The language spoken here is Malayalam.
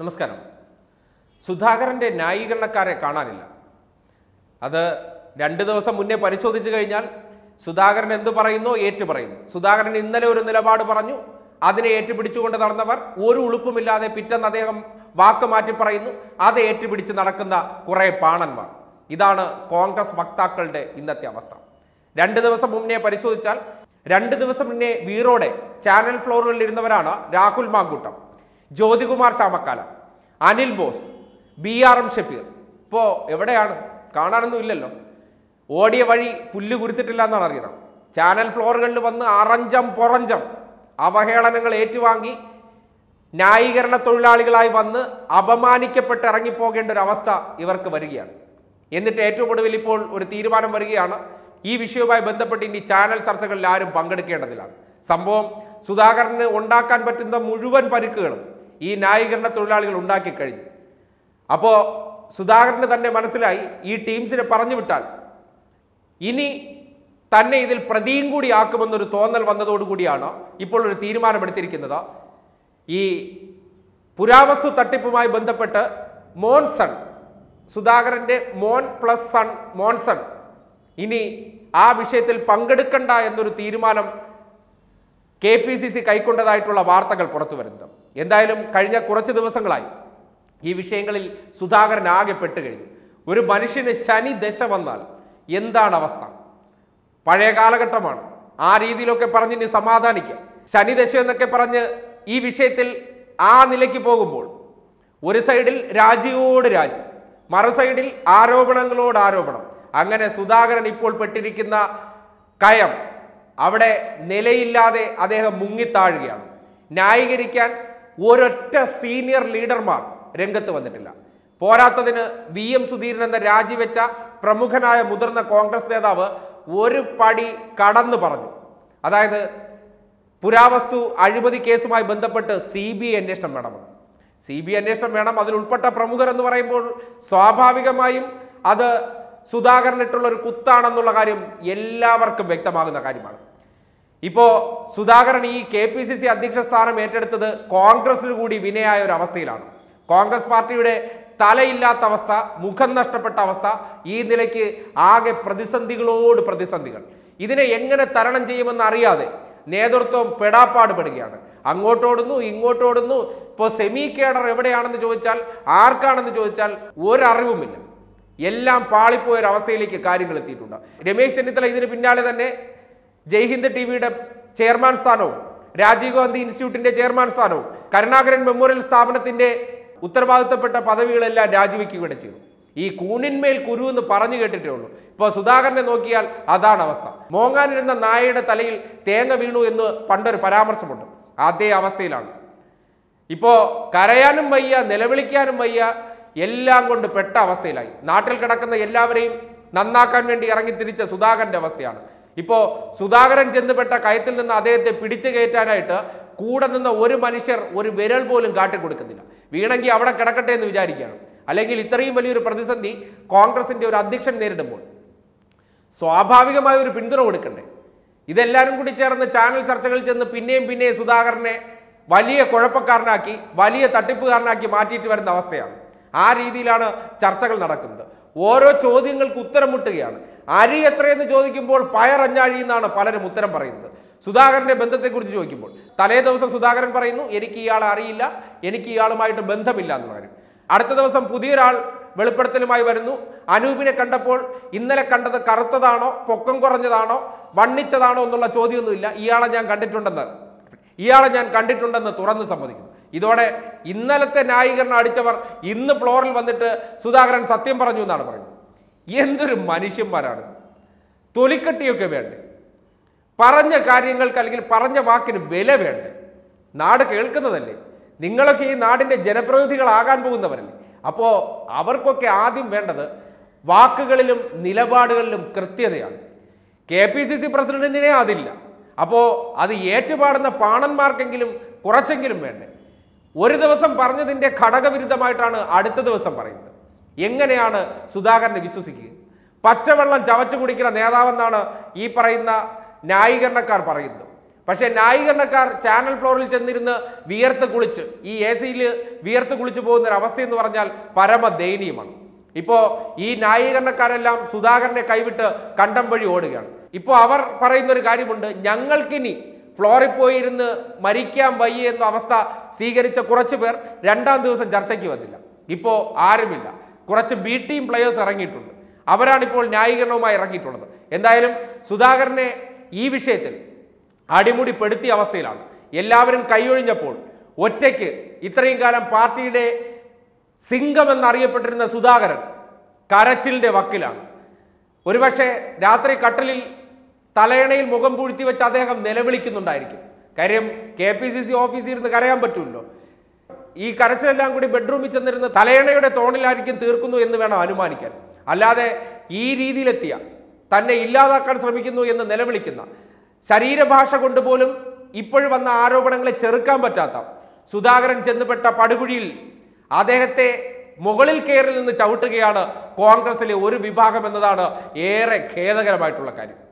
നമസ്കാരം. സുധാകരൻ്റെ ന്യായീകരണക്കാരെ കാണാനില്ല. അത് 2 ദിവസം മുന്നേ പരിശോധിച്ചു കഴിഞ്ഞാൽ സുധാകരൻ എന്ത് പറയുന്നോ ഏറ്റുപറയുന്നു. സുധാകരൻ ഇന്നലെ ഒരു നിലപാട് പറഞ്ഞു, അതിനെ ഏറ്റുപിടിച്ചുകൊണ്ട് നടന്നവർ ഒരു ഉളുപ്പുമില്ലാതെ പിറ്റേന്ന് അദ്ദേഹം വാക്ക് മാറ്റി പറയുന്നു, അത് ഏറ്റുപിടിച്ച് നടക്കുന്ന കുറേ പാണന്മാർ. ഇതാണ് കോൺഗ്രസ് വക്താക്കളുടെ ഇന്നത്തെ അവസ്ഥ. 2 ദിവസം മുന്നേ പരിശോധിച്ചാൽ 2 ദിവസം മുന്നേ വീറോടെ ചാനൽ ഫ്ലോറുകളിൽ ഇരുന്നവരാണ് Rahul Mankoottam, Jyothikumar Chamakkala, Anil Bose, BR M Shaffir. ഇപ്പോൾ എവിടെയാണ്? കാണാനൊന്നും ഇല്ലല്ലോ. ഓടിയ വഴി പുല്ല് കുരുത്തിട്ടില്ല എന്നാണ് അറിയണം. ചാനൽ ഫ്ലോറുകളിൽ വന്ന് അറഞ്ചം പൊറഞ്ചം അവഹേളനങ്ങൾ ഏറ്റുവാങ്ങി ന്യായീകരണ തൊഴിലാളികളായി വന്ന് അപമാനിക്കപ്പെട്ട് ഇറങ്ങിപ്പോകേണ്ട ഒരു അവസ്ഥ ഇവർക്ക് വരികയാണ്. എന്നിട്ട് ഏറ്റവും ഒടുവിൽ ഇപ്പോൾ ഒരു തീരുമാനം വരികയാണ്, ഈ വിഷയവുമായി ബന്ധപ്പെട്ട് ഇനി ചാനൽ ചർച്ചകളിൽ ആരും പങ്കെടുക്കേണ്ടതില്ല. സംഭവം സുധാകരന് ഉണ്ടാക്കാൻ പറ്റുന്ന മുഴുവൻ പരുക്കുകളും ഈ ന്യായീകരണ തൊഴിലാളികൾ ഉണ്ടാക്കി കഴിഞ്ഞു. അപ്പോൾ സുധാകരന് തന്നെ മനസ്സിലായി, ഈ ടീംസിനെ പറഞ്ഞു വിട്ടാൽ ഇനി തന്നെ ഇതിൽ പ്രതിയും കൂടി ആക്കുമെന്നൊരു തോന്നൽ വന്നതോടുകൂടിയാണ് ഇപ്പോൾ ഒരു തീരുമാനമെടുത്തിരിക്കുന്നത്. ഈ പുരാവസ്തു തട്ടിപ്പുമായി ബന്ധപ്പെട്ട് മോൺസൺ, സുധാകരൻ്റെ മോൻ പ്ലസ് സൺ മോൺസൺ ഇനി ആ വിഷയത്തിൽ പങ്കെടുക്കണ്ട എന്നൊരു തീരുമാനം KPCC കൈക്കൊണ്ടതായിട്ടുള്ള വാർത്തകൾ പുറത്തു വരുന്നത്. എന്തായാലും കഴിഞ്ഞ കുറച്ച് ദിവസങ്ങളായി ഈ വിഷയങ്ങളിൽ സുധാകരൻ ആകെ പെട്ട് കഴിഞ്ഞു. ഒരു മനുഷ്യന് ശനി ദശ വന്നാൽ എന്താണ് അവസ്ഥ? പഴയ കാലഘട്ടമാണ്. ആ രീതിയിലൊക്കെ പറഞ്ഞ് ഇനി സമാധാനിക്കാം. ശനിദശ എന്നൊക്കെ പറഞ്ഞ് ഈ വിഷയത്തിൽ ആ നിലയ്ക്ക് പോകുമ്പോൾ ഒരു സൈഡിൽ രാജിയോട് രാജി, മറു സൈഡിൽ ആരോപണങ്ങളോട് ആരോപണം. അങ്ങനെ സുധാകരൻ ഇപ്പോൾ പെട്ടിരിക്കുന്ന കയം, അവിടെ നിലയില്ലാതെ അദ്ദേഹം മുങ്ങിത്താഴുകയാണ്. ന്യായീകരിക്കാൻ ഒരൊറ്റ സീനിയർ ലീഡർമാർ രംഗത്ത് വന്നിട്ടില്ല. പോരാത്തതിന് VM Sudhirൻ എന്ന രാജിവെച്ച പ്രമുഖനായ മുതിർന്ന കോൺഗ്രസ് നേതാവ് ഒരു പടി കടന്നു പറഞ്ഞു. അതായത് പുരാവസ്തു അഴിമതി കേസുമായി ബന്ധപ്പെട്ട് CBI അന്വേഷണം വേണമെന്ന്. CBI അന്വേഷണം വേണം, അതിലുൾപ്പെട്ട പ്രമുഖർ എന്ന് പറയുമ്പോൾ സ്വാഭാവികമായും അത് സുധാകരനിട്ടുള്ള ഒരു കുത്താണെന്നുള്ള കാര്യം എല്ലാവർക്കും വ്യക്തമാകുന്ന കാര്യമാണ്. ഇപ്പോൾ സുധാകരൻ ഈ KPCC അധ്യക്ഷ സ്ഥാനം ഏറ്റെടുത്തത് കോൺഗ്രസിന് കൂടി വിനയായ ഒരു അവസ്ഥയിലാണ്. കോൺഗ്രസ് പാർട്ടിയുടെ തലയില്ലാത്ത അവസ്ഥ, മുഖം നഷ്ടപ്പെട്ട അവസ്ഥ, ഈ നിലയ്ക്ക് ആകെ പ്രതിസന്ധികളോട് പ്രതിസന്ധികൾ. ഇതിനെ എങ്ങനെ തരണം ചെയ്യുമെന്ന് അറിയാതെ നേതൃത്വം പെടാപ്പാടുപെടുകയാണ്. അങ്ങോട്ടോടുന്നു, ഇങ്ങോട്ടോടുന്നു. ഇപ്പോൾ സെമി കേഡർ എവിടെയാണെന്ന് ചോദിച്ചാൽ, ആർക്കാണെന്ന് ചോദിച്ചാൽ ഒരറിവുമില്ല. എല്ലാം പാളിപ്പോയൊരവസ്ഥയിലേക്ക് കാര്യങ്ങൾ എത്തിയിട്ടുണ്ട്. രമേശ് ചെന്നിത്തല ഇതിന് പിന്നാലെ തന്നെ ജയ്ഹിന്ദ് TV യുടെ ചെയർമാൻ സ്ഥാനവും രാജീവ് ഗാന്ധി ഇൻസ്റ്റിറ്റ്യൂട്ടിൻ്റെ ചെയർമാൻ സ്ഥാനവും കരുണാകരൻ മെമ്മോറിയൽ സ്ഥാപനത്തിൻ്റെ ഉത്തരവാദിത്തപ്പെട്ട പദവികളെല്ലാം രാജിവെക്കുകയും ചെയ്തു. ഈ കൂനിന്മേൽ കുരു എന്ന് പറഞ്ഞു കേട്ടിട്ടേ ഉള്ളൂ. ഇപ്പോൾ സുധാകരനെ നോക്കിയാൽ അതാണ് അവസ്ഥ. മോങ്ങാനിരുന്ന നായയുടെ തലയിൽ തേങ്ങ വീണു എന്ന് പണ്ടൊരു പരാമർശമുണ്ട്, അതേ അവസ്ഥയിലാണ്. ഇപ്പോൾ കരയാനും വയ്യ, നിലവിളിക്കാനും വയ്യ, എല്ലാം കൊണ്ട് പെട്ട അവസ്ഥയിലായി. നാട്ടിൽ കിടക്കുന്ന എല്ലാവരെയും നന്നാക്കാൻ വേണ്ടി ഇറങ്ങി തിരിച്ച സുധാകരൻ്റെ അവസ്ഥയാണ്. ഇപ്പോൾ സുധാകരൻ ചെന്നുപെട്ട കയത്തിൽ നിന്ന് അദ്ദേഹത്തെ പിടിച്ചു കയറ്റാനായിട്ട് കൂടെ നിന്ന് ഒരു മനുഷ്യർ ഒരു വിരൽ പോലും കാട്ടിക്കൊടുക്കുന്നില്ല. വീണെങ്കിൽ അവിടെ കിടക്കട്ടെ എന്ന് വിചാരിക്കുകയാണ്. അല്ലെങ്കിൽ ഇത്രയും വലിയൊരു പ്രതിസന്ധി കോൺഗ്രസിൻ്റെ ഒരു അധ്യക്ഷൻ നേരിടുമ്പോൾ സ്വാഭാവികമായ ഒരു പിന്തുണ കൊടുക്കണ്ടേ? ഇതെല്ലാവരും കൂടി ചേർന്ന് ചാനൽ ചർച്ചകളിൽ ചെന്ന് പിന്നെയും പിന്നെയും സുധാകരനെ വലിയ കുഴപ്പക്കാരനാക്കി, വലിയ തട്ടിപ്പുകാരനാക്കി മാറ്റിയിട്ട് വരുന്ന അവസ്ഥയാണ്. ആ രീതിയിലാണ് ചർച്ചകൾ നടക്കുന്നത്. ഓരോ ചോദ്യങ്ങൾക്ക് ഉത്തരം മുട്ടുകയാണ്. അരി എത്രയെന്ന് ചോദിക്കുമ്പോൾ പയറഞ്ഞാഴി എന്നാണ് പലരും ഉത്തരം പറയുന്നത്. സുധാകരൻ്റെ ബന്ധത്തെക്കുറിച്ച് ചോദിക്കുമ്പോൾ തലേ ദിവസം സുധാകരൻ പറയുന്നു, എനിക്ക് ഇയാളെ അറിയില്ല, എനിക്ക് ഇയാളുമായിട്ട് ബന്ധമില്ല എന്ന് പറയും. അടുത്ത ദിവസം പുതിയൊരാൾ വെളിപ്പെടുത്തലുമായി വരുന്നു, അനൂപിനെ കണ്ടപ്പോൾ ഇന്നലെ കണ്ടത് കറുത്തതാണോ പൊക്കം കുറഞ്ഞതാണോ വണ്ണിച്ചതാണോ എന്നുള്ള ചോദ്യമൊന്നുമില്ല, ഇയാളെ ഞാൻ കണ്ടിട്ടുണ്ടെന്ന് തുറന്ന് സമ്മതിക്കുന്നു. ഇതോടെ ഇന്നലത്തെ ന്യായീകരണം അടിച്ചവർ ഇന്ന് ഫ്ലോറിൽ വന്നിട്ട് സുധാകരൻ സത്യം പറഞ്ഞു എന്നാണ് പറയുന്നത്. എന്തൊരു മനുഷ്യന്മാരാണ്! തൊലിക്കട്ടിയൊക്കെ വേണ്ടേ? പറഞ്ഞ കാര്യങ്ങൾക്ക് അല്ലെങ്കിൽ പറഞ്ഞ വാക്കിന് വില വേണ്ടേ? നാട് കേൾക്കുന്നതല്ലേ? നിങ്ങളൊക്കെ ഈ നാടിൻ്റെ ജനപ്രതിനിധികളാകാൻ പോകുന്നവരല്ലേ? അപ്പോൾ അവർക്കൊക്കെ ആദ്യം വേണ്ടത് വാക്കുകളിലും നിലപാടുകളിലും കൃത്യതയാണ്. KPCC പ്രസിഡന്റിനെ അതില്ല. അപ്പോൾ അത് ഏറ്റുപാടുന്ന പാണന്മാർക്കെങ്കിലും കുറച്ചെങ്കിലും വേണ്ടേ? ഒരു ദിവസം പറഞ്ഞതിൻ്റെ ഘടകവിരുദ്ധമായിട്ടാണ് അടുത്ത ദിവസം പറയുന്നത്. എങ്ങനെയാണ് സുധാകരനെ വിശ്വസിക്കുക? പച്ചവെള്ളം ചവച്ചു കുടിക്കുന്ന നേതാവെന്നാണ് ഈ പറയുന്ന ന്യായീകരണക്കാർ പറയുന്നത്. പക്ഷേ ന്യായീകരണക്കാർ ചാനൽ ഫ്ലോറിൽ ചെന്നിരുന്ന് വിയർത്ത് കുളിച്ച് ഈ എ സിയിൽ വിയർത്ത് കുളിച്ച് പോകുന്ന ഒരു അവസ്ഥ എന്ന് പറഞ്ഞാൽ പരമദയനീയമാണ്. ഇപ്പോൾ ഈ ന്യായീകരണക്കാരെല്ലാം സുധാകരനെ കൈവിട്ട് കണ്ടം വഴി ഓടുകയാണ്. ഇപ്പോൾ അവർ പറയുന്നൊരു കാര്യമുണ്ട്, ഞങ്ങൾക്കിനി ഫ്ലോറിൽ പോയിരുന്ന് മരിക്കാൻ വയ്യ എന്ന അവസ്ഥ സ്വീകരിച്ച കുറച്ച് പേർ രണ്ടാം ദിവസം ചർച്ചയ്ക്ക് വന്നില്ല. ഇപ്പോൾ ആരുമില്ല, കുറച്ച് ബി ടീം പ്ലെയേഴ്സ് ഇറങ്ങിയിട്ടുണ്ട്, അവരാണിപ്പോൾ ന്യായീകരണവുമായി ഇറങ്ങിയിട്ടുള്ളത്. എന്തായാലും സുധാകരനെ ഈ വിഷയത്തിൽ അടിമുടിപ്പെടുത്തിയ അവസ്ഥയിലാണ്. എല്ലാവരും കൈയൊഴിഞ്ഞപ്പോൾ ഒറ്റയ്ക്ക് ഇത്രയും കാലം പാർട്ടിയുടെ സിംഗം എന്നറിയപ്പെട്ടിരുന്ന സുധാകരൻ കരച്ചിലിൻ്റെ വക്കിലാണ്. ഒരുപക്ഷെ രാത്രി കട്ടലിൽ തലയണയിൽ മുഖം പൂഴ്ത്തി വെച്ച് അദ്ദേഹം നിലവിളിക്കുന്നുണ്ടായിരിക്കും. കാര്യം KPCC ഓഫീസിൽ ഇരുന്ന് കരയാൻ പറ്റുമല്ലോ. ഈ കരച്ചിലെല്ലാം കൂടി ബെഡ്റൂമിൽ ചെന്നിരുന്ന തലയണയുടെ തോണിലായിരിക്കും തീർക്കുന്നു എന്ന് വേണം അനുമാനിക്കാൻ. അല്ലാതെ ഈ രീതിയിലെത്തിയ, തന്നെ ഇല്ലാതാക്കാൻ ശ്രമിക്കുന്നു എന്ന് നിലവിളിക്കുന്ന, ശരീരഭാഷ കൊണ്ട് പോലും ഇപ്പോഴും വന്ന ആരോപണങ്ങളെ ചെറുക്കാൻ പറ്റാത്ത സുധാകരൻ ചെന്നുപെട്ട പടുകുഴിയിൽ അദ്ദേഹത്തെ മുകളിൽ കയറി നിന്ന് ചവിട്ടുകയാണ് കോൺഗ്രസിലെ ഒരു വിഭാഗം എന്നതാണ് ഏറെ ഖേദകരമായിട്ടുള്ള കാര്യം.